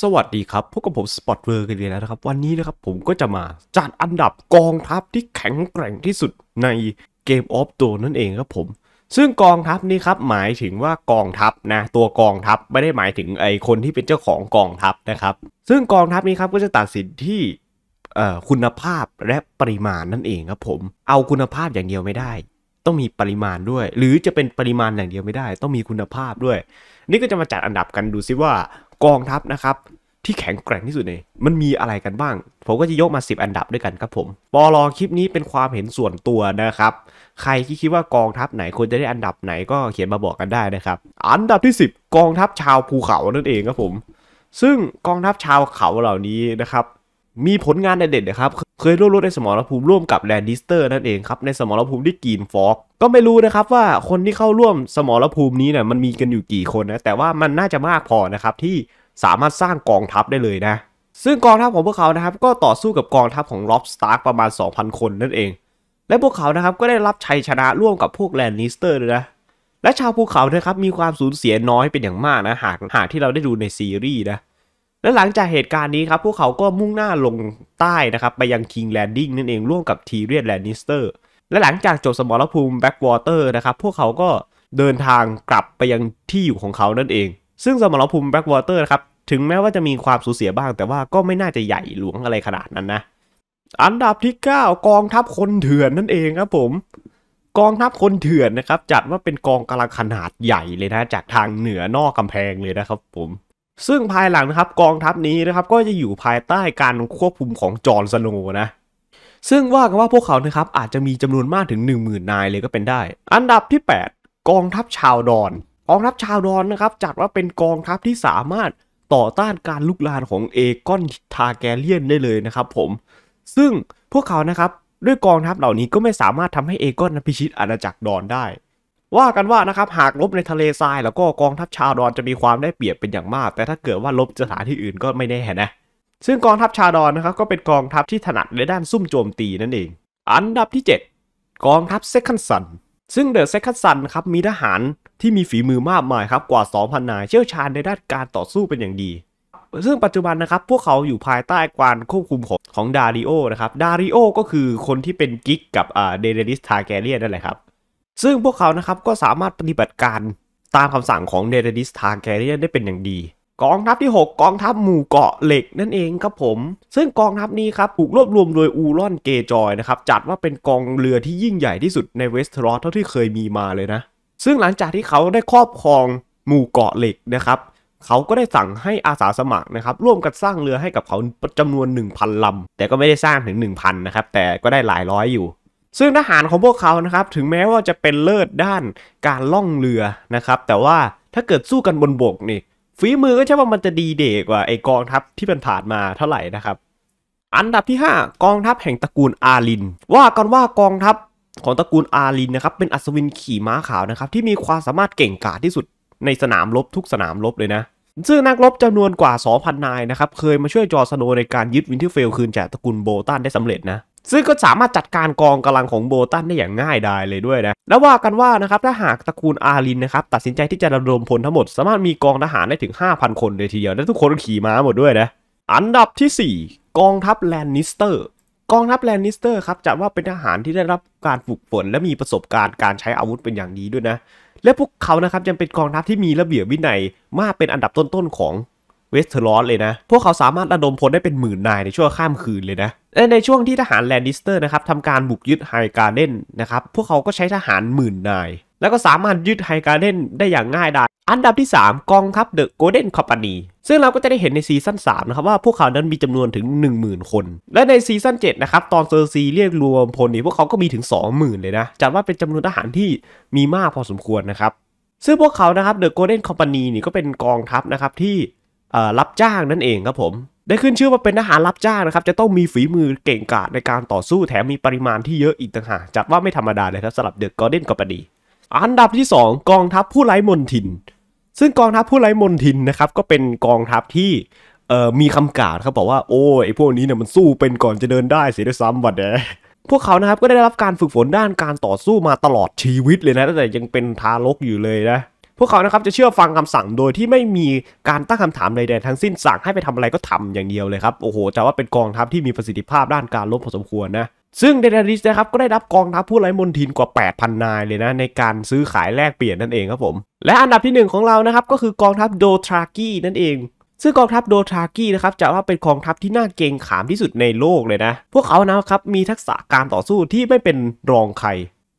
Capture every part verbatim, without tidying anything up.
สวัสดีครับพวกกับผมสปอตเวอร์กันเลยนะครับวันนี้นะครับผมก็จะมาจัดอันดับกองทัพที่แข็งแกร่งที่สุดในเกมออฟโดนั่นเองครับผมซึ่งกองทัพนี้ครับหมายถึงว่ากองทัพนะตัวกองทัพไม่ได้หมายถึงไอคนที่เป็นเจ้าของกองทัพนะครับซึ่งกองทัพนี้ครับก็จะตัดสินที่คุณภาพและปริมาณนั่นเองครับผมเอาคุณภาพอย่างเดียวไม่ได้ต้องมีปริมาณด้วยหรือจะเป็นปริมาณอย่างเดียวไม่ได้ต้องมีคุณภาพด้วยนี่ก็จะมาจัดอันดับกันดูซิว่ากองทัพนะครับที่แข็งแกร่งที่สุดเนี่ยมันมีอะไรกันบ้างผมก็จะยกมาสิบอันดับด้วยกันครับผมปลอคลิปนี้เป็นความเห็นส่วนตัวนะครับใครที่คิดว่ากองทัพไหนควรจะได้อันดับไหนก็เขียนมาบอกกันได้นะครับอันดับที่สิบกองทัพชาวภูเขานั่นเองครับผมซึ่งกองทัพชาวเขาเหล่านี้นะครับมีผลงานเด่นๆนะครับเคยร่วมรบในสมรภูมิร่วมกับแลนดิสเตอร์นั่นเองครับในสมรภูมิที่กีนฟอกก็ไม่รู้นะครับว่าคนที่เข้าร่วมสมรภูมินี้เนี่ยมันมีกันอยู่กี่คนนะแต่ว่ามันน่าจะมากพอนะครับที่สามารถสร้างกองทัพได้เลยนะซึ่งกองทัพของพวกเขานะครับก็ต่อสู้กับกองทัพของล็อบสตาร์ประมาณ สองพัน คนนั่นเองและพวกเขานะครับก็ได้รับชัยชนะร่วมกับพวกแลนดิสเตอร์เลยนะและชาวภูเขานะครับมีความสูญเสียน้อยเป็นอย่างมากนะหากหากที่เราได้ดูในซีรีส์นะและหลังจากเหตุการณ์นี้ครับพวกเขาก็มุ่งหน้าลงใต้นะครับไปยัง King's Landing นั่นเองร่วมกับทีเรียนแลนนิสเตอร์และหลังจากจบสมรภูมิ Backwater นะครับพวกเขาก็เดินทางกลับไปยังที่อยู่ของเขานั่นเองซึ่งสมรภูมิ Backwater นะครับถึงแม้ว่าจะมีความสูญเสียบ้างแต่ว่าก็ไม่น่าจะใหญ่หลวงอะไรขนาดนั้นนะอันดับที่เก้ากองทัพคนเถื่อนนั่นเองครับผมกองทัพคนเถื่อนนะครับจัดว่าเป็นกองกำลังขนาดใหญ่เลยนะจากทางเหนือนอกกำแพงเลยนะครับผมซึ่งภายหลังนะครับกองทัพนี้นะครับก็จะอยู่ภายใต้การควบคุมของจอห์นสโนว์นะซึ่งว่ากันว่าพวกเขานะครับอาจจะมีจำนวนมากถึง หนึ่งหมื่น นายเลยก็เป็นได้อันดับที่แปดกองทัพชาวดอนกองทัพชาวดอนนะครับจัดว่าเป็นกองทัพที่สามารถต่อต้านการลุกลานของเอกอนทาแกเรียนได้เลยนะครับผมซึ่งพวกเขานะครับด้วยกองทัพเหล่านี้ก็ไม่สามารถทำให้เอกอนพิชิตอาณาจักรดอนได้ว่ากันว่านะครับหากลบในทะเลทรายแล้วก็กองทัพชาวดอนจะมีความได้เปรียบเป็นอย่างมากแต่ถ้าเกิดว่าลบสถานที่อื่นก็ไม่แน่นะซึ่งกองทัพชาวดอนนะครับก็เป็นกองทัพที่ถนัดในด้านซุ่มโจมตีนั่นเองอันดับที่เจ็ดกองทัพเซคันซันซึ่งเดอะเซคันซันครับมีทหารที่มีฝีมือมากมายครับกว่า สองพัน นายเชี่ยวชาญในด้านการต่อสู้เป็นอย่างดีซึ่งปัจจุบันนะครับพวกเขาอยู่ภายใต้การควบคุมของของดาริโอนะครับดาริโอก็คือคนที่เป็นกิ๊กกับอ่าเดเนริสทาแกเรียนนั่นแหละครับซึ่งพวกเขานะครับก็สามารถปฏิบัติการตามคำสั่งของเดเนริสทาแกเรียนได้เป็นอย่างดีกองทัพที่หกกองทัพหมู่เกาะเหล็กนั่นเองครับผมซึ่งกองทัพนี้ครับถูกรวบรวมโดยอูรอนเกจอยนะครับจัดว่าเป็นกองเรือที่ยิ่งใหญ่ที่สุดในเวสเทอรอสเท่าที่เคยมีมาเลยนะซึ่งหลังจากที่เขาได้ครอบครองหมู่เกาะเหล็กนะครับเขาก็ได้สั่งให้อาสาสมัครนะครับร่วมกันสร้างเรือให้กับเขาจำนวน หนึ่งพัน ลำแต่ก็ไม่ได้สร้างถึง หนึ่งพัน นะครับแต่ก็ได้หลายร้อยอยู่ซึ่งทหารของพวกเขานะครับถึงแม้ว่าจะเป็นเลิศด้านการล่องเรือนะครับแต่ว่าถ้าเกิดสู้กันบนบกนี่ฝีมือก็ใช่ว่ามันจะดีเด่กว่าไอกองทัพที่มันผ่านมาเท่าไหร่นะครับอันดับที่ห้ากองทัพแห่งตระกูลอารินว่ากันว่ากองทัพของตระกูลอารินนะครับเป็นอัศวินขี่ม้าขาวนะครับที่มีความสามารถเก่งกาจที่สุดในสนามรบทุกสนามรบเลยนะซึ่งนักรบจำนวนกว่า สองพัน นายนะครับเคยมาช่วยจอร์สโนในการยึดวินเทอร์เฟลคืนจากตระกูลโบตันได้สำเร็จนะซึ่งก็สามารถจัดการกองกำลังของโบตันได้อย่างง่ายดายเลยด้วยนะและว่ากันว่านะครับถ้าหากตระกูลอารินนะครับตัดสินใจที่จะระดมพลทั้งหมดสามารถมีกองทหารได้ถึง ห้าพัน คนเลยทีเดียวและทุกคนขี่ม้าหมดด้วยนะอันดับที่สี่กองทัพแลนนิสเตอร์กองทัพแลนนิสเตอร์ครับจัดว่าเป็นทหารที่ได้รับการฝึกฝนและมีประสบการณ์การใช้อาวุธเป็นอย่างดีด้วยนะและพวกเขานะครับยังเป็นกองทัพที่มีระเบียบวินัยมากเป็นอันดับต้นๆของเวสเทอรอสเลยนะพวกเขาสามารถระดมพลได้เป็นหมื่นนายในชั่วข้ามคืนเลยนะและในช่วงที่ทหารแลนนิสเตอร์นะครับทำการบุกยึดไฮการ์เดนนะครับพวกเขาก็ใช้ทหารหมื่นนายแล้วก็สามารถยึดไฮการ์เดนได้อย่างง่ายดายอันดับที่สามกองทัพเดอะโกลเด้นคอมพานีซึ่งเราก็จะได้เห็นในซีซั่นสามนะครับว่าพวกเขานั้นมีจำนวนถึง หนึ่งหมื่น คนและในซีซั่นเจ็ดนะครับตอนเซอร์ซีเรียกรวมพลนี้พวกเขาก็มีถึง สองหมื่น เลยนะจัดว่าเป็นจำนวนทหารที่มีมากพอสมควรนะครับซึ่งพวกเขานะครับเดอะโกลเด้นคอมพานีนี่ก็เป็นกองทัพนะครับที่รับจ้างนั่นเองครับผมได้ขึ้นชื่อว่าเป็นทหารรับจ้างนะครับจะต้องมีฝีมือเก่งกาจในการต่อสู้แถมมีปริมาณที่เยอะอีกต่างหากจัดว่าไม่ธรรมดาเลยครับสำหรับเดอะโกลเด้นคอมพานีอันดับที่สองกองทัพผู้ไร้มนทินซึ่งกองทัพผู้ไร้มนทินนะครับก็เป็นกองทัพที่มีคำกล่าวเขาบอกว่าโอ้ไอพวกนี้เนี่ยมันสู้เป็นก่อนจะเดินได้เสียด้วยซ้ำบัดเนี่ยพวกเขานะครับก็ได้รับการฝึกฝนด้านการต่อสู้มาตลอดชีวิตเลยนะตั้งแต่ยังเป็นทารกอยู่เลยนะ พวกเขานะครับจะเชื่อฟังคำสั่งโดยที่ไม่มีการตั้งคำถามใดๆทั้งสิ้นสั่งให้ไปทำอะไรก็ทำอย่างเดียวเลยครับโอ้โหจะว่าเป็นกองทัพที่มีประสิทธิภาพด้านการรบพอสมควรนะซึ่งเดนาริสนะครับก็ได้รับกองทัพผู้ไร้มนทินกว่า แปดพัน นายเลยนะในการซื้อขายแลกเปลี่ยนนั่นเองครับผมและอันดับที่หนึ่งของเรานะครับก็คือกองทัพโดทรากีนั่นเองซึ่งกองทัพโดทรากีนะครับจะว่าเป็นกองทัพที่น่าเกรงขามที่สุดในโลกเลยนะพวกเขานะครับมีทักษะการต่อสู้ที่ไม่เป็นรองใคร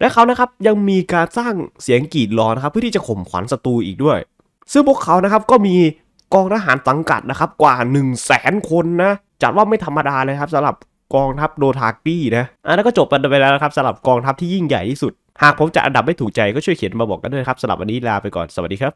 และเขานะครับยังมีการสร้างเสียงกรีดร้องนะครับเพื่อที่จะข่มขวัญศัตรูอีกด้วยซึ่งพวกเขานะครับก็มีกองทหารสังกัดนะครับกว่า หนึ่งแสน คนนะจัดว่าไม่ธรรมดาเลยครับสำหรับกองทัพโดทากี้นะอันนั้นก็จบกันไปแล้วนะครับสำหรับกองทัพที่ยิ่งใหญ่ที่สุดหากผมจะอันดับไม่ถูกใจก็ช่วยเขียนมาบอกกันด้วยครับสำหรับวันนี้ลาไปก่อนสวัสดีครับ